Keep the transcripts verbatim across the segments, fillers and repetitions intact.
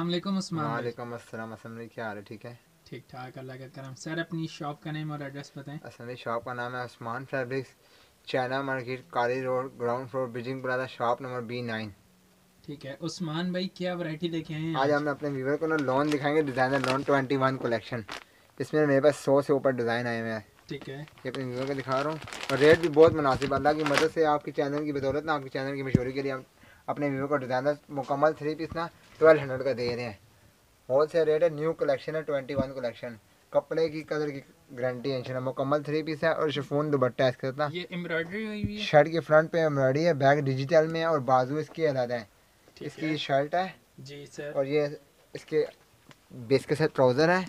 वालेकुम अस्सलाम। वालेकुम अस्सलाम। असलम, क्या हाल है? ठीक है, ठीक ठाक, अल्लाह का करम। सर, अपनी शॉप का नेम और एड्रेस बताएं। असल शॉप का नाम है Usman fabrics, China market, Kali road, ground floor, Bidingpura, shop number B nine. ठीक है उस्मान भाई, क्या वैरायटी लेके आए हैं? आज हम अपने व्यूअर को ना लॉन दिखाएंगे, डिज़ाइनर लॉन इक्कीस कलेक्शन। इसमें मेरे पास सौ से ऊपर डिज़ाइन आए हुए हैं। ठीक है, ये अपने व्यूअर को दिखा रहा हूँ और रेट भी बहुत मुनासिब। अल्लाह की मदद से, आपके चैनल की बदौलत ना, आपके चैनल की मशहूरी के लिए हम अपने व्यूअर को डिज़ाइनर मुकम्मल थ्री पीस ना ट्वेल्व हंड्रेड का दे रहे हैं। होल सेल रेट है, न्यू कलेक्शन है, ट्वेंटी वन कलेक्शन। कपड़े की कलर की गारंटी है, मुकम्मल थ्री पीस है और शिफॉन दुपट्टा है इसके साथ। ये एम्ब्रॉयडरी हुई हुई है, शर्ट के फ्रंट पे एम्ब्रॉयडरी है, बैक डिजिटल में है और बाजू इसकी अलग है। इसकी शर्ट है जी सर, और ये इसके बेस के साथ ट्राउज़र है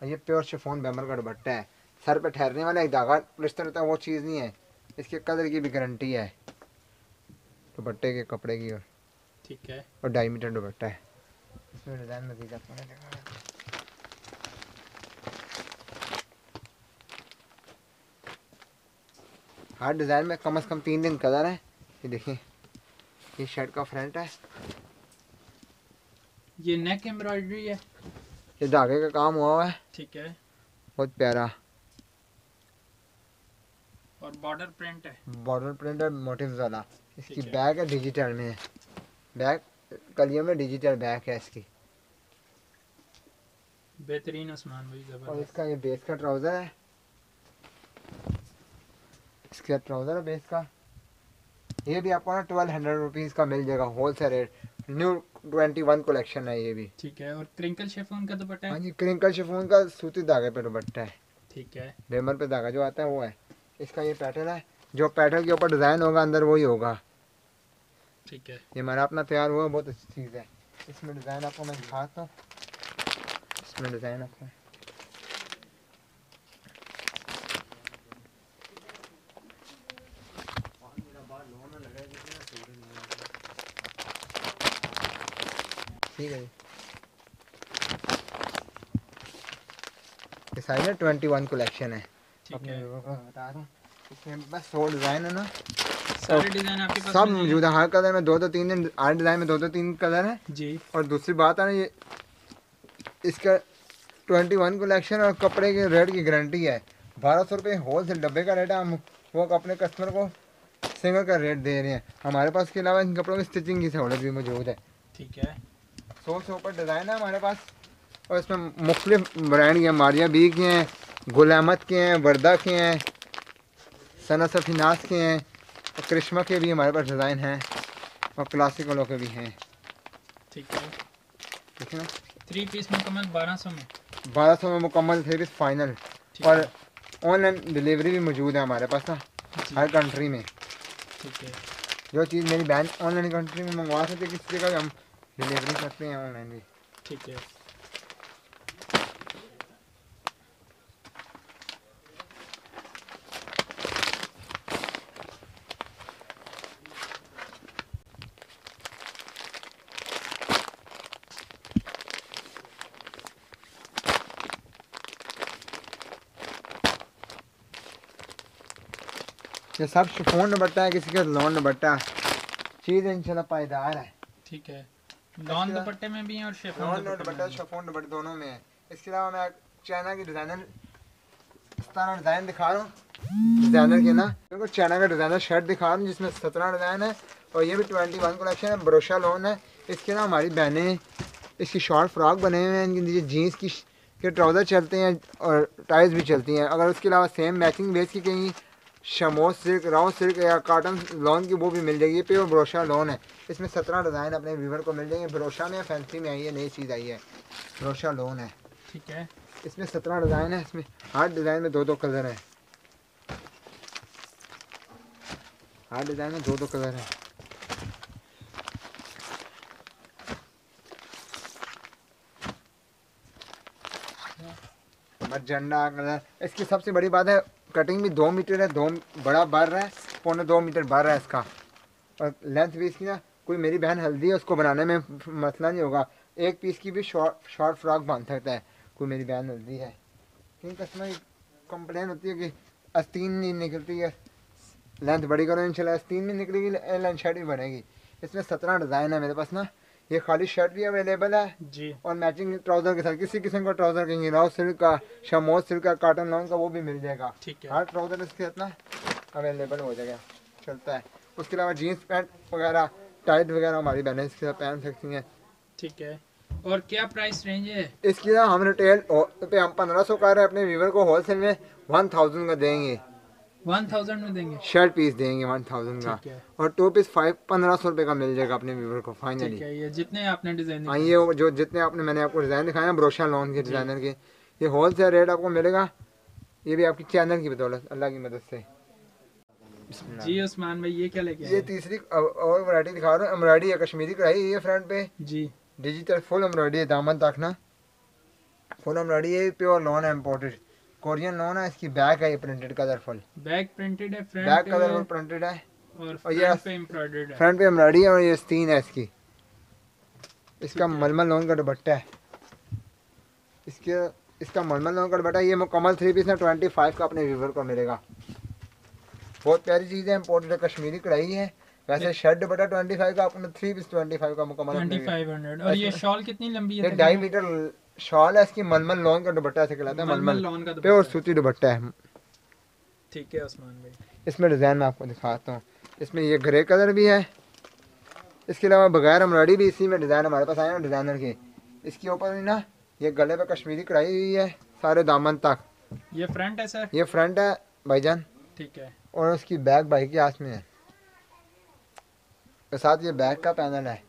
और ये प्योर शिफॉन बैमर का दुपट्टा है। सर पे ठहरने वाला एक धागा रिश्ता होता है, वो चीज़ नहीं है। इसके कलर की भी गारंटी है दुपट्टे के, कपड़े की। और ठीक है, और ढाई मीटर दुपट्टा है। इसमें डिज़ाइन मज़ीद आपको दिखाना है। हर डिज़ाइन में कम से कम तीन दिन कलर है। ये देखिए, ये शर्ट का फ्रंट है। ये नेक एम्ब्रॉयडरी है, ये धागे का काम हुआ हुआ है। ठीक है, बहुत प्यारा। और बॉर्डर प्रिंट है, बॉर्डर प्रिंट है मोटिव्स वाला। इसकी बैग है डिजिटल में है, बैग कलियों में डिजिटल बैग है इसकी। बेहतरीन उस्मान भाई, जबरदस्त। और इसका ये बेस का ट्राउज़र है, इसका ट्राउज़र है बेस का। ये भी आपको ना ट्वेल्व हंड्रेड रुपीज़ का मिल जाएगा, wholesale rate, new twenty one collection है ये भी। ठीक है, और क्रिंकल शिफॉन का दुपट्टा है। हाँ जी, क्रिंकल शिफॉन का सूती धागे पे दुपट्टा है। ठीक है, बेमर पे धागा जो आता है वो है। इसका ये पैटर्न है, जो पैटर्न के ऊपर डिज़ाइन होगा अंदर वही होगा। ठीक है, ये हमारा अपना तैयार हुआ, बहुत अच्छी चीज़ है। इसमें डिज़ाइन आपको मैं दिखाता हूँ। इसमें डिज़ाइन आपको ठीक है, ये साइज है ट्वेंटी वन कलेक्शन है। अपने लोगों को बता रहा हूँ, इसमें बस सौ डिज़ाइन है ना, सारे डिज़ाइन आपके पास सब मौजूद है। हर कलर में दो दो तीन दिन, आठ डिज़ाइन में दो दो तीन कलर है जी। और दूसरी बात है ना, ये इसका ट्वेंटी वन कलेक्शन और कपड़े के रेट की गारंटी है। बारह सौ रुपये होल सेल डब्बे का रेट है, हम वो अपने कस्टमर को सिंगल का रेट दे रहे हैं। हमारे पास के अलावा इन कपड़ों की स्टिचिंग की सहूलत भी मौजूद है। ठीक है, सौ से ऊपर डिज़ाइन है हमारे पास और इसमें मुख्तलिफ ब्रांड के, मारिया बी के हैं, गुलामत के हैं, वर्दा के हैं, सनासनास के हैं और क्रिशमा के भी हमारे पास डिज़ाइन हैं और क्लासिक वालों के भी हैं। ठीक है, ठीक है ना। थ्री पीस मुकम्मल बारह सौ में, बारह सौ में मुकम्मल थ्री पीस फाइनल। और ऑनलाइन डिलीवरी भी मौजूद है हमारे पास ना, हर कंट्री में। ठीक है, जो चीज़ मेरी बहन ऑनलाइन कंट्री में मंगवा सकती है, किसी जगह हम डिलीवरी करते हैं ऑनलाइन भी। ठीक है, ये सब शिफॉन दुपट्टा है, किसी का लॉन दुपट्टा। चीज़ इंशाल्लाह पायदार है। ठीक है, लॉन दुपट्टे में भी है और शिफॉन दुपट्टा, शिफॉन दुपट्टा दोनों में है। इसके अलावा मैं चाइना की डिज़ाइनर सत्रह डिज़ाइन दिखा रहा हूँ, डिज़ाइनर के ना, बिल्कुल चाइना का डिज़ाइनर शर्ट दिखा रहा हूँ जिसमें सत्रह डिज़ाइन है और ये भी ट्वेंटी वन कलेक्शन है, भरोसा लॉन है। इसके अलावा हमारी बहनें इसकी शॉर्ट फ्रॉक बने हुए हैं, इनके नीचे जीन्स की के ट्राउज़र चलते हैं और टाइज भी चलती हैं। अगर उसके अलावा सेम मैचिंग बेस की कहीं शमो सिल्क, राव सिल्क या काटन लॉन की वो भी मिल जाएगी। प्योर ब्रोशा लॉन है, इसमें सत्रह डिज़ाइन अपने व्यूवर को मिल जाएंगे। ब्रोशा में फैंसी में आई है, नई चीज़ आई है, ब्रोशा लॉन है। ठीक है, इसमें सत्रह डिज़ाइन है, इसमें हर डिज़ाइन में दो दो कलर है, हर डिज़ाइन में दो दो कलर है। झंडा कलर, इसकी सबसे बड़ी बात है कटिंग भी दो मीटर है, दो बड़ा बढ़ रहा है, पौने दो मीटर बढ़ रहा है इसका। और लेंथ भी इसकी ना, कोई मेरी बहन हल्दी है उसको बनाने में मसला नहीं होगा, एक पीस की भी शॉर्ट शॉर्ट फ्रॉक बांध सकता है कोई मेरी बहन हल्दी है। क्योंकि कस्टमर कंप्लेन होती है कि आस्तीन नहीं निकलती है, लेंथ बड़ी करो इंशाल्लाह आस्तीन भी निकलेगी, लेंथ शर्ट भी बनेगी। इसमें सत्रह डिज़ाइन है मेरे पास ना, ये खाली शर्ट भी अवेलेबल है जी, और मैचिंग ट्राउजर के साथ किसी किस्म का ट्राउजर कहेंगे, राव सिल्क का, शमोज सिल्क का, काटन लॉन का वो भी मिल जाएगा। ठीक है, हर ट्राउजर इसके इतना अवेलेबल हो जाएगा, चलता है। उसके अलावा जीन्स पैंट वगैरह, टाइट वगैरह हमारी बहनें इसके साथ पहन सकती हैं। ठीक है, और क्या प्राइस रेंज है इसकी? ना हम रिटेल पे हम पंद्रह सौ कर रहे हैं, अपने व्यूवर को होल सेल में वन थाउजेंड का देंगे, वन थाउजेंड में देंगे शर्ट पीस देंगे वन थाउजेंड का, और टू पीस फाइव पंद्रह सौ रुपए का मिल जाएगा अपने व्यूवर को फाइनली। ये जितने आपने डिजाइन हाँ ये जो जितने आपने मैंने आपको डिजाइन दिखाया ब्रोशा लॉन के डिजाइनर के, ये होलसेल रेट आपको मिलेगा, ये भी आपकी चैनल की बदौलत अल्लाह की मदद से जी। उस्मान भाई ये क्या लेके आए? ये तीसरी और वैरायटी दिखा रहा हूँ, एम्ब्रॉयडरी है कश्मीरी कढ़ाई, ये फ्रंट पे जी डिजिटल फुल एम्ब्रॉयडरी है, दामन ताकना फुल एम्ब्रॉयडरी है, प्योर लॉन है, इम्पोर्टेड कोरियन लोन है। इसकी बैक है ये printed colour full, back printed है, फ्रंट बैक कलर प्रिंटेड है, और फ्रंट पे एम्ब्रॉयडर्ड है, फ्रंट पे एम्ब्रॉयडरी है, और ये स्टीन है इसकी। इसका मलमल लोन का दुपट्टा है, इसके इसका मलमल लोन का दुपट्टा, ये मुकम्मल थ्री पीस है, ट्वेंटी फाइव का अपने व्यूवर को मिलेगा। बहुत प्यारी चीज़ है, इम्पोर्टेड कश्मीरी कढ़ाई है। वैसे शर्ट दुपट्टा ट्वेंटी फाइव का अपने थ्री पीस ट्वेंटी फाइव का मुकम्मल ट्वेंटी फाइव हंड्रेड। और ये शॉल कितनी लंबी है? ढाई मीटर शॉल है इसकी, मलमल लॉन का दुपट्टा ऐसे कहलाता है, मलमल लॉन का प्योर सूती दुपट्टा है। ठीक है उस्मान भाई, इसमें डिज़ाइन मैं आपको दिखाता हूँ, इसमें ये ग्रे कलर भी है, इसके अलावा बगैर एम्ब्रॉयडरी भी इसी में डिज़ाइन हमारे पास आए हैं डिज़ाइनर के। इसके ऊपर भी ना ये गले पर कश्मीरी कढ़ाई हुई है सारे दामन तक। ये फ्रंट है सर? ये फ्रंट है भाईजान। ठीक है, और उसकी बैक भाई के हाथ में है, साथ ये बैक का पैनल है।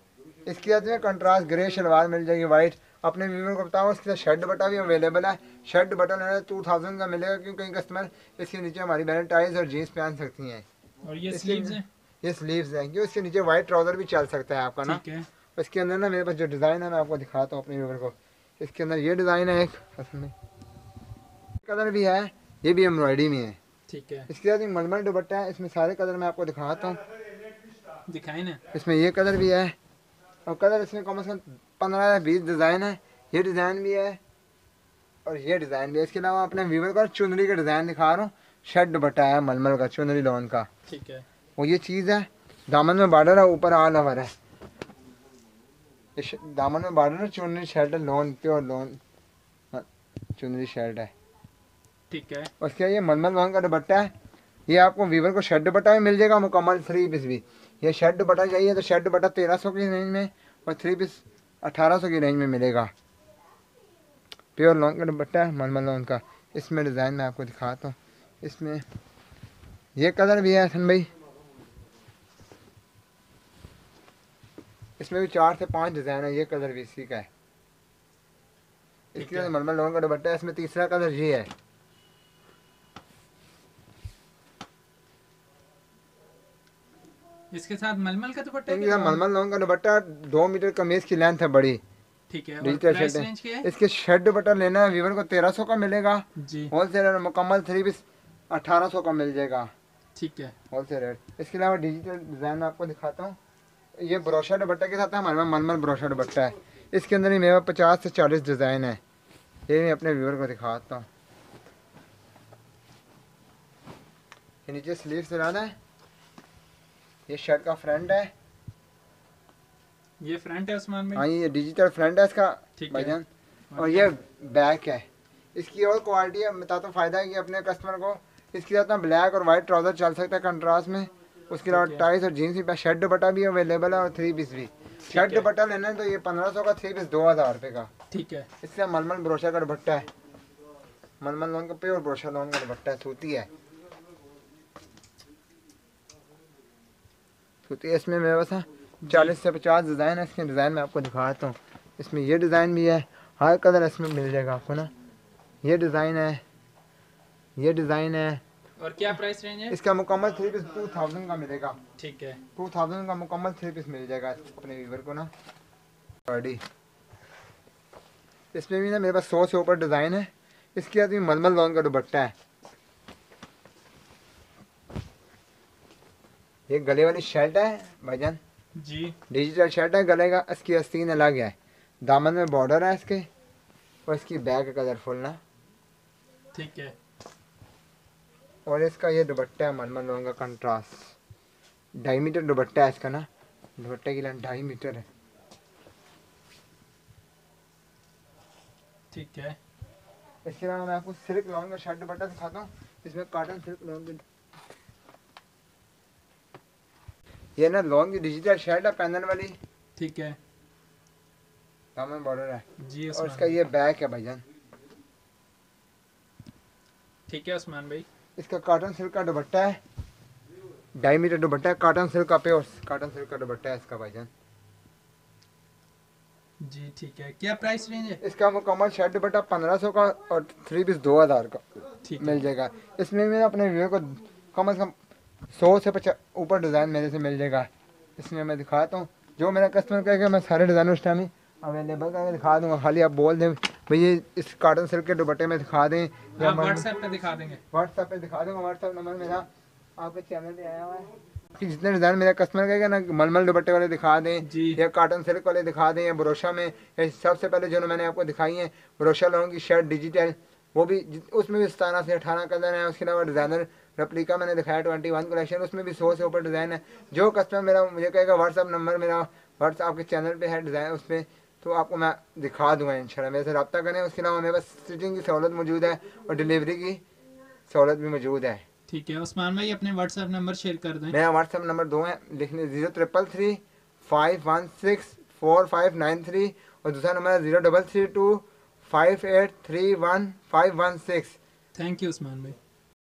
इसके साथ में कंट्रास्ट ग्रे शलवार मिल जाएगी वाइट। अपने व्यूवर को बताऊँ इसके साथ शर्ट बटा भी अवेलेबल है, शर्ट बटा लेना टू थाउजेंड का मिलेगा, क्योंकि कई कस्टमर इसके नीचे हमारी बहन टाइज और जीन्स पहन सकती हैं। और ये स्लीव्स हैं? ये स्लीव्स हैं, क्योंकि इसके नीचे वाइट ट्राउजर भी चल सकता है आपका ना। इसके अंदर ना मेरे पास जो डिज़ाइन है मैं आपको दिखाता हूँ अपने व्यूवर को। इसके अंदर ये डिज़ाइन है, एक कलर भी है, ये भी एम्ब्रॉयडरी में है। ठीक है, इसके साथ एक मलमल दुपट्टा है, इसमें सारे कलर मैं आपको दिखाता हूँ, दिखाई ना। इसमें ये कलर भी है, और कलर इसमें कम से कम पंद्रह या बीस डिज़ाइन है। ये डिज़ाइन भी है और ये डिज़ाइन भी है। इसके अलावा अपने वीवर का चुनरी का डिज़ाइन दिखा रहा हूँ, शर्ट दुपट्टा है मलमल का, चुनरी लॉन का। ठीक है, वो ये चीज़ है, दामन में बॉर्डर है, ऊपर ऑल ओवर है, दामन में बॉर्डर है, चुनरी शर्ट है, लॉन प्योर लॉन चुनरी शर्ट है। ठीक है, उसके बाद ये मलमल लॉन का दुपट्टा है, ये आपको वीवर को शर्ट दुपट्टा भी मिल जाएगा, मुकम्मल थ्री पीस भी। ये शर्ट दुपट्टा चाहिए तो शर्ट दुपट्टा तेरह सौ की रेंज में, और थ्री पीस अठारह सौ की रेंज में मिलेगा। प्योर लॉन का दुपट्टा है मलमल लॉन का। इसमें डिज़ाइन मैं आपको दिखाता हूँ, इसमें ये कलर भी है हसन भाई, इसमें भी चार से पांच डिज़ाइन है। ये कलर भी इसी का है, इसके मलमल लॉन का दुपट्टा है, इसमें तीसरा कलर ये है। इसके साथ मलमल का दुपट्टा है, मलमल लॉन का दुपट्टा, दो मीटर कमीज की लेंथ है बड़ी। ठीक है, डिजिटल शर्ट है। इसके शर्ट दुपट्टा लेना है व्यूअर को तेरह सौ का मिलेगा होलसेल रेट, मुकम्मल थ्री पीस अठारह सौ का मिल जाएगा। ठीक है, होलसेल रेट। इसके अलावा डिजिटल डिजाइन में आपको दिखाता हूँ, ये ब्रोशा दुपट्टा के साथ है हमारे मलमल ब्रोशा दुपट्टा है। इसके अंदर ही मेरे पचास से चालीस डिजाइन है, ये मैं अपने व्यूअर को दिखाता हूँ। नीचे स्लीव चलाना है, ये शर्ट का फ्रंट है, ये फ्रंट है उस्मान भाई, हाँ ये डिजिटल फ्रंट है इसका भाईजान, और ये बैक है। इसकी और क्वालिटी है, बताता हूँ फायदा है कि अपने कस्टमर को इसके साथ ना ब्लैक और वाइट ट्राउजर चल सकता है कंट्रास्ट में। उसके अलावा टाइज और जीन्स भी, शर्ट दुपट्टा भी अवेलेबल है, और थ्री पीस भी। शर्ट दुपट्टा लेना है तो ये पंद्रह सौ का, थ्री पीस दो हज़ार रुपये का। ठीक है, इससे मलमल ब्रोशा का दुपट्टा है, मलमल लॉन का प्योर ब्रोशा लॉन का दुपट्टा है, सूती है। तो इसमें मेरे पास चालीस से पचास डिज़ाइन है। इसके डिज़ाइन मैं आपको दिखाता हूँ। इसमें ये डिज़ाइन भी है, हर कलर इसमें मिल जाएगा आपको ना। ये डिज़ाइन है, ये डिज़ाइन है। और क्या प्राइस रेंज है इसका? मुकम्मल थ्री पीस टू थाउजेंड का मिलेगा। ठीक है, टू थाउजेंड का मुकम्मल थ्री पीस मिल जाएगा अपने व्यूवर को ना। बॉडी इसमें भी ना मेरे पास सौ से ऊपर डिज़ाइन है। इसके बाद भी मलमल लॉन का दुपट्टा है। ये गले वाली शर्ट है भाईजान जी, डिजिटल शर्ट है। गले का इसकी आस्तीन अलग है, दामन में बॉर्डर है इसके, और इसकी बैग कलरफुल ना। ठीक है, और इसका ये दुपट्टा है मलमल लॉन का, कंट्रास्ट ढाई मीटर दुपट्टा है इसका ना। दुपट्टे की लंबाई ढाई मीटर है। ठीक है, इसके अलावा मैं आपको सिल्क लॉन का शर्ट दुपट्टा दिखाता हूँ। इसमें काटन सिल्क लॉन के, ये ना लॉन्ग की डिजिटल शर्ट है पैनल वाली। ठीक है, दामन बॉर्डर है जी। और इसका ये बैक है भाईजान। ठीक है उस्मान भाई, इसका कॉटन सिल्क का दुपट्टा है, ढाई मीटर दुपट्टा है, कॉटन सिल्क का प्योर कॉटन सिल्क का दुपट्टा है इसका भाईजान जी। ठीक है, क्या प्राइस रेंज है इसका? मुकम्मल शर्ट दुपट्टा पंद्रह सौ का और थ्री पीस दो हज़ार का मिल जाएगा। इसमें मैं अपने व्यूअर को कम अज़ कम सौ से पचास ऊपर डिज़ाइन मेरे से मिल जाएगा। इसमें मैं दिखाता हूँ जो मेरा कस्टमर कहेगा, मैं सारे डिज़ाइन उस टाइम ही अवेलेबल करके दिखा दूँगा। खाली आप बोल दें भैया इस कॉटन सिल्क के दुपट्टे में दिखा दें, या व्हाट्सएप पे दिखा देंगे। व्हाट्सएप पे दिखा दूँगा, व्हाट्सएप नंबर मेरा आपके चैनल पर आया हुआ है। जितने डिज़ाइन मेरा कस्टमर कहेगा ना, मलमल दुपट्टे वाले दिखा दें या कॉटन सिल्क वाले दिखा दें या ब्रोशा में, या सबसे पहले जो मैंने आपको दिखाई है ब्रोशा लोगों की शर्ट डिजिटल, वो भी उसमें भी सतारह से अठारह कलर है। उसके अलावा डिज़ाइनर रेप्लिका मैंने दिखाया ट्वेंटी वन कलेक्शन, उसमें भी सौ से ऊपर डिज़ाइन है। जो कस्टमर मेरा मुझे कहेगा व्हाट्सअप नंबर मेरा व्हाट्सअप आपके चैनल पे है डिज़ाइन, उस पर तो आपको मैं दिखा दूंगा इंशाल्लाह। मेरे से रब्ता करें। उसके अलावा मेरे पास स्टिचिंग की सहूलत मौजूद है और डिलीवरी की सहूलत भी मौजूद है। ठीक है उस्मान भाई, अपने व्हाट्सअप नंबर शेयर कर दें। मेरा व्हाट्सअप नंबर दो है, लिख लें zero triple three five one six four five nine three, और दूसरा नंबर है zero double three two five eight three one five one six. Thank you Usman भाई।